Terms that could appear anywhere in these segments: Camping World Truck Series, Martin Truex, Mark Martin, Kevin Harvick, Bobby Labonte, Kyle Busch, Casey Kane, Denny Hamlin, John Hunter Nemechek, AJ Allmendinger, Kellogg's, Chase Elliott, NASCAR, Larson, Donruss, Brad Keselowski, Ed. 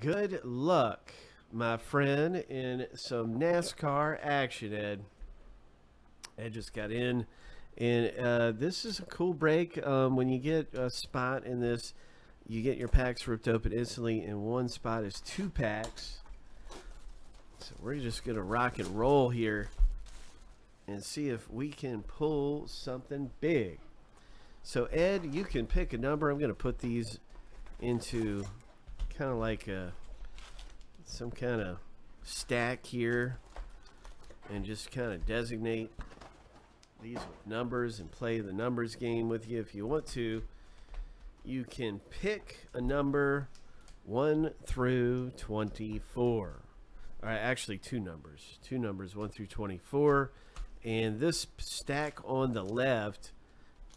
Good luck, my friend, in some NASCAR action, Ed. Ed just got in, and this is a cool break. When you get a spot in this, you get your packs ripped open instantly, and one spot is 2 packs. So we're just going to rock and roll here and see if we can pull something big. So, Ed, you can pick a number. I'm going to put these into kind of like a, some kind of stack here and just kind of designate these with numbers and play the numbers game with you if you want to. You can pick a number 1 through 24. All right, actually two numbers, 1 through 24. And this stack on the left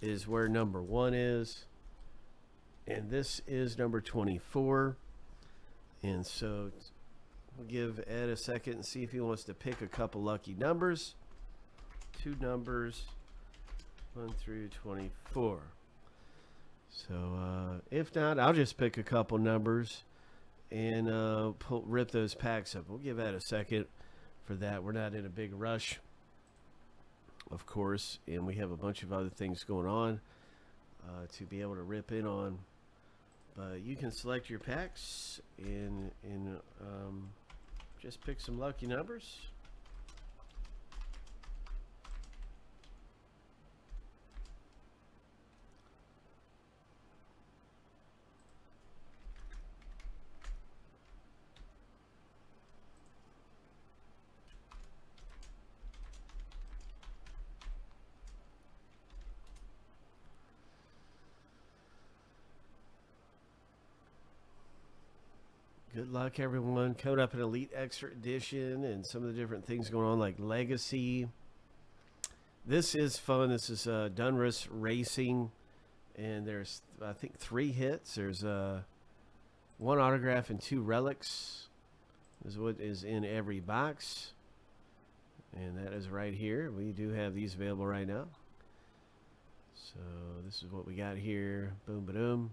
is where number 1 is. And this is number 24. And so we'll give Ed a second and see if he wants to pick a couple lucky numbers. 2 numbers, 1 through 24. So if not, I'll just pick a couple numbers and rip those packs up. We'll give Ed a second for that. We're not in a big rush, of course, and we have a bunch of other things going on to be able to rip in on. But you can select your packs and just pick some lucky numbers. Good luck, everyone. Coming up an Elite Extra Edition and some of the different things going on, like Legacy. This is fun. This is Donruss Racing, and there's, I think, 3 hits. There's 1 autograph and 2 relics is what is in every box, and that is right here. We do have these available right now. So this is what we got here. Boom, ba-doom.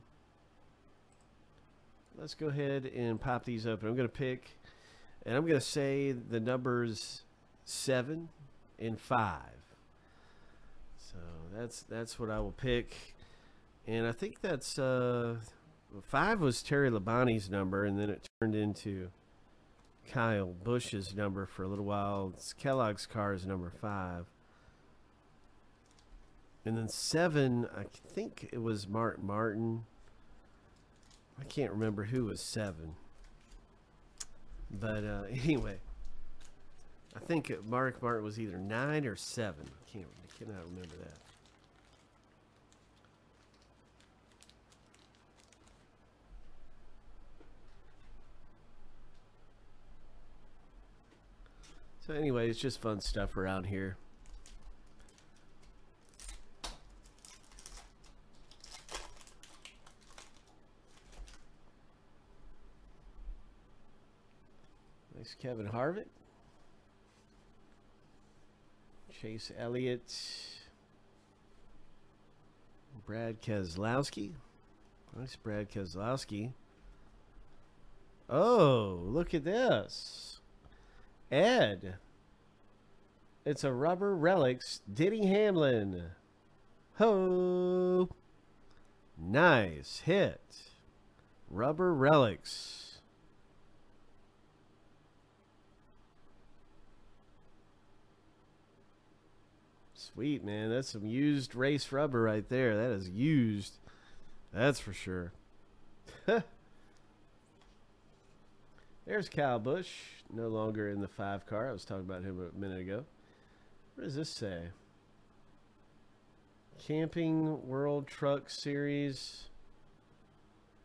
Let's go ahead and pop these open. I'm going to pick, and I'm going to say the numbers 7 and 5. So that's what I will pick. And I think that's, 5 was Terry Labonte's number, and then it turned into Kyle Busch's number for a little while. It's Kellogg's car is number 5. And then 7, I think it was Mark Martin. I can't remember who was 7, but anyway, I think Mark Martin was either 9 or 7. I cannot remember that. So anyway, it's just fun stuff around here. Kevin Harvick, Chase Elliott, Brad Keselowski. Nice Brad Keselowski. Oh, look at this. Ed. It's a Rubber Relics Denny Hamlin. Ho. Nice hit. Rubber Relics. Sweet, man. That's some used race rubber right there. That is used. That's for sure. There's Kyle Busch. No longer in the 5 car. I was talking about him a minute ago. What does this say? Camping World Truck Series.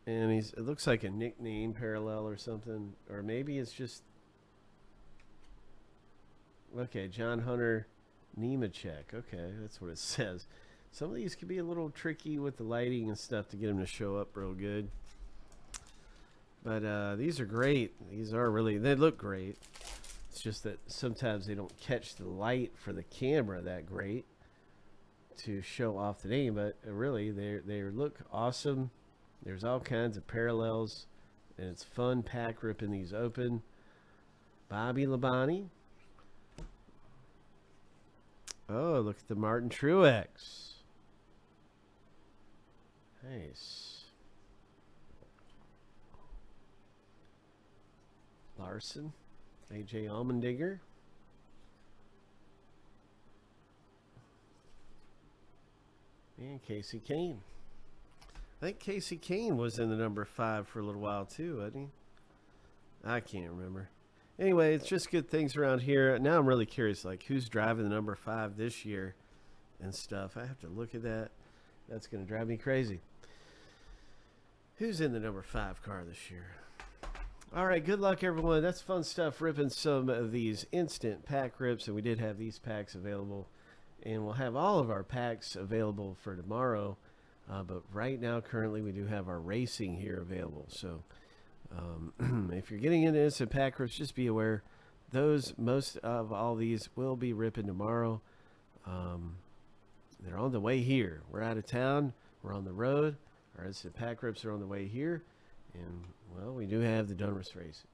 And he's, it looks like a nickname parallel or something. Or maybe it's just... Okay, John Hunter... Nemechek. Okay, that's what it says. Some of these could be a little tricky with the lighting and stuff to get them to show up real good, but these are great. These are really, they look great. It's just that sometimes they don't catch the light for the camera that great to show off the name, but really they look awesome. There's all kinds of parallels and it's fun pack ripping these open. Bobby Labonte. Oh, look at the Martin Truex. Nice. Larson. AJ Allmendinger. And Casey Kane. I think Casey Kane was in the number 5 for a little while too, wasn't he? I can't remember. Anyway, it's just good things around here. Now I'm really curious, like, who's driving the number 5 this year and stuff. I have to look at that. That's going to drive me crazy. Who's in the number 5 car this year? All right, good luck, everyone. That's fun stuff, ripping some of these instant pack rips. And we did have these packs available. And we'll have all of our packs available for tomorrow. But right now, currently, we do have our racing here available. So if you're getting into instant pack rips, just be aware. Most of all these will be ripping tomorrow. They're on the way here. We're out of town. We're on the road. Our instant pack rips are on the way here. And, well, we do have the Donruss race.